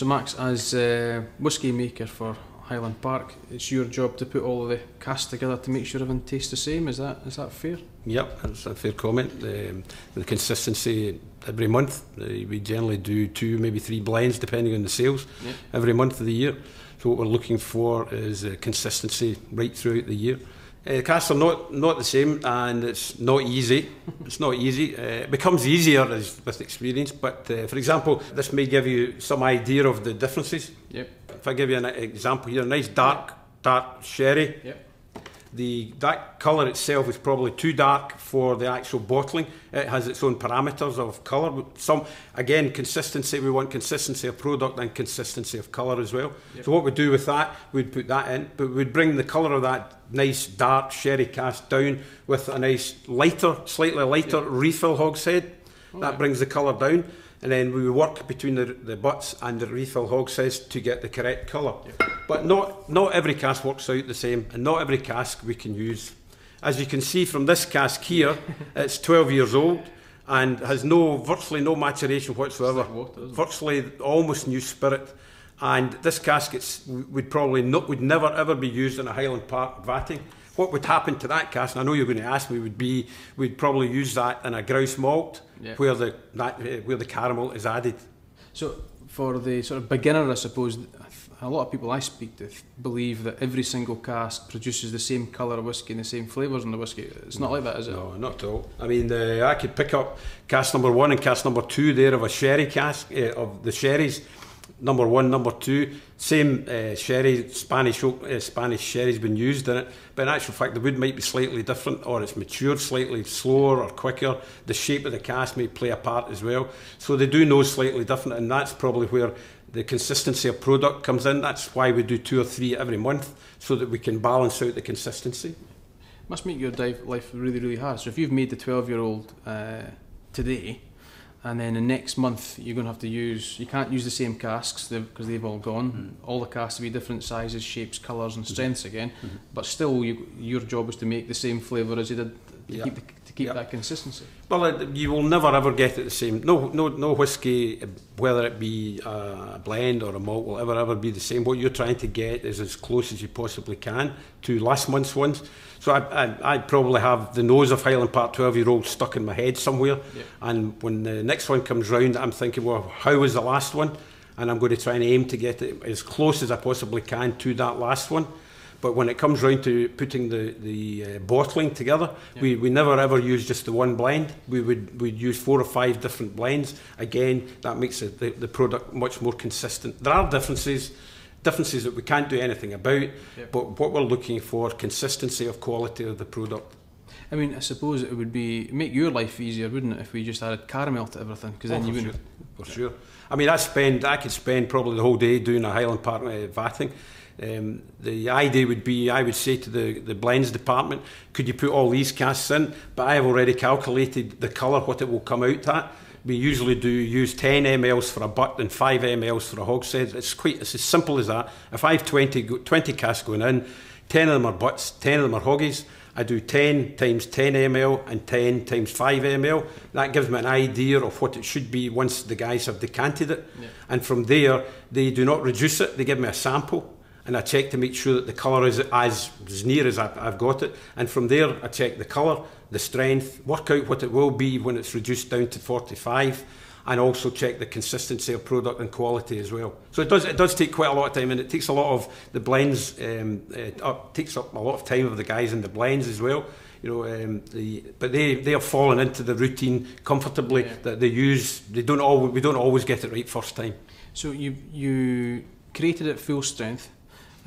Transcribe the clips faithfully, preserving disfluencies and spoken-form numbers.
So Max, as uh, whiskey maker for Highland Park, it's your job to put all of the casks together to make sure everything tastes the same. Is that is that fair? Yep, that's a fair comment. Um, the consistency every month. Uh, we generally do two, maybe three blends depending on the sales, yep, every month of the year. So what we're looking for is uh, consistency right throughout the year. Uh, the casks are not not the same, and it's not easy. It's not easy. Uh, it becomes easier as, with experience. But uh, for example, this may give you some idea of the differences. Yep. If I give you an example here, a nice dark dark sherry. Yep. The that colour itself is probably too dark for the actual bottling. It has its own parameters of colour. Some, again, consistency. We want consistency of product and consistency of colour as well. Yep. So what we do with that, we'd put that in, but we'd bring the colour of that nice dark sherry cask down with a nice lighter, slightly lighter, yep, refill hogshead. All that right. brings the colour down, and then we work between the, the butts and the refill hogsheads to get the correct colour. Yep. But not, not every cask works out the same, and not every cask we can use. As you can see from this cask here, it's twelve years old and has no, virtually no maturation whatsoever. Water, virtually almost new spirit. And this cask it's, would probably not, would never ever be used in a Highland Park vatting. What would happen to that cask, and I know you're going to ask me, would be we'd probably use that in a grouse malt, yeah, where the that, where the caramel is added. So for the sort of beginner, I suppose, a lot of people I speak to believe that every single cask produces the same colour of whiskey and the same flavours in the whiskey. It's not like that, is it? No, not at all. I mean, uh, I could pick up cask number one and cask number two there of a sherry cask, uh, of the sherries, number one, number two, same uh, sherry, Spanish oak, uh, Spanish sherry's been used in it, but in actual fact the wood might be slightly different, or it's matured slightly slower or quicker. The shape of the cask may play a part as well, so they do know slightly different, and that's probably where the consistency of product comes in. That's why we do two or three every month, so that we can balance out the consistency. Must make your dive life really, really hard. So if you've made the twelve year old uh, today, and then the next month you're going to have to use, you can't use the same casks because they've all gone. Mm. All the casks will be different sizes, shapes, colours and strengths again, mm-hmm, but still you, your job is to make the same flavour as you did to yeah. keep, the, to keep yeah. that consistency. Well, you will never ever get it the same. No, no, no whiskey, whether it be a blend or a malt, will ever ever be the same. What you're trying to get is as close as you possibly can to last month's ones. So I, I, I probably have the nose of Highland Park twelve year old stuck in my head somewhere, yep, and when the next one comes round I'm thinking, well, how was the last one? And I'm going to try and aim to get it as close as I possibly can to that last one. But when it comes round to putting the, the uh, bottling together, yep, we, we never ever use just the one blend. We would we'd use four or five different blends. Again, that makes it, the, the product much more consistent. There are differences, differences that we can't do anything about, yep, but what we're looking for, consistency of quality of the product. I mean, I suppose it would be make your life easier, wouldn't it, if we just added caramel to everything? Because then oh, you wouldn't. Sure. For sure. I mean, I spend, I could spend probably the whole day doing a Highland Park uh, vatting. Um, the idea would be, I would say to the, the blends department, could you put all these casks in? But I have already calculated the colour, what it will come out at. We usually do use ten milliliters for a butt and five milliliters for a hogshead. It's quite, it's as simple as that. If I have twenty, twenty casks going in, ten of them are butts, ten of them are hoggies. I do ten times ten milliliters and ten times five milliliters. That gives me an idea of what it should be once the guys have decanted it. Yeah. And from there, they do not reduce it. They give me a sample, and I check to make sure that the colour is as, as near as I've, I've got it. And from there, I check the colour, the strength, work out what it will be when it's reduced down to forty-five, and also check the consistency of product and quality as well. So it does, it does take quite a lot of time, and it takes a lot of the blends, um, it up, takes up a lot of time of the guys in the blends as well. You know, um, the, but they, they have fallen into the routine comfortably, yeah, that they use. They don't always, we don't always get it right first time. So you, you created it full strength,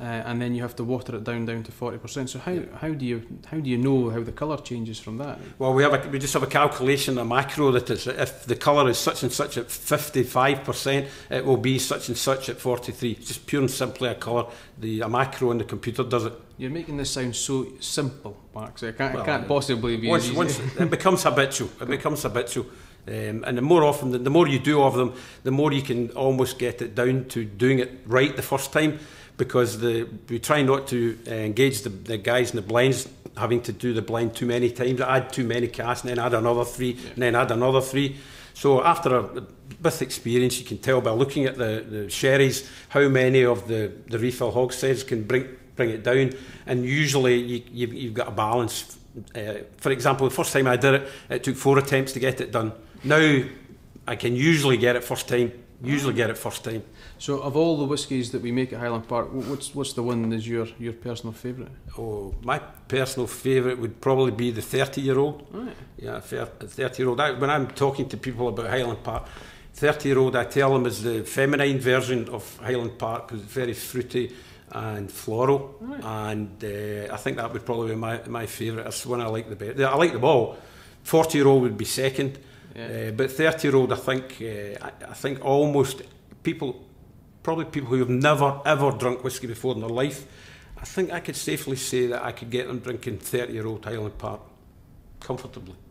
Uh, and then you have to water it down down to forty percent. So how, yeah, how do you how do you know how the colour changes from that? Well, we have a, we just have a calculation, a macro, that is, if the colour is such and such at fifty-five percent, it will be such and such at forty-three. It's just pure and simply a colour, the a macro on the computer does it. You're making this sound so simple, Mark. So it can't, well, it can't possibly be once, easy. Once it becomes habitual. It becomes habitual. Um, and the more often, the, the more you do of them, the more you can almost get it down to doing it right the first time, because the, we try not to uh, engage the, the guys in the blinds having to do the blind too many times, add too many casts and then add another three, yeah, and then add another three. So after, a, with experience, you can tell by looking at the, the sherries how many of the, the refill hogsheads can bring, bring it down, and usually you, you've, you've got a balance. Uh, for example, the first time I did it, it took four attempts to get it done. Now I can usually get it first time, usually get it first time. So of all the whiskies that we make at Highland Park, what's, what's the one that's your, your personal favourite? Oh, my personal favourite would probably be the thirty year old. Right. Yeah, thirty year old. I, when I'm talking to people about Highland Park, thirty year old, I tell them is the feminine version of Highland Park, because it's very fruity and floral. Right. And uh, I think that would probably be my, my favourite. That's the one I like the best. I like them all. forty year old would be second. Yeah. Uh, but thirty year old, I think, uh, I, I think almost people, probably people who have never ever drunk whiskey before in their life, I think I could safely say that I could get them drinking thirty year old Highland Park comfortably.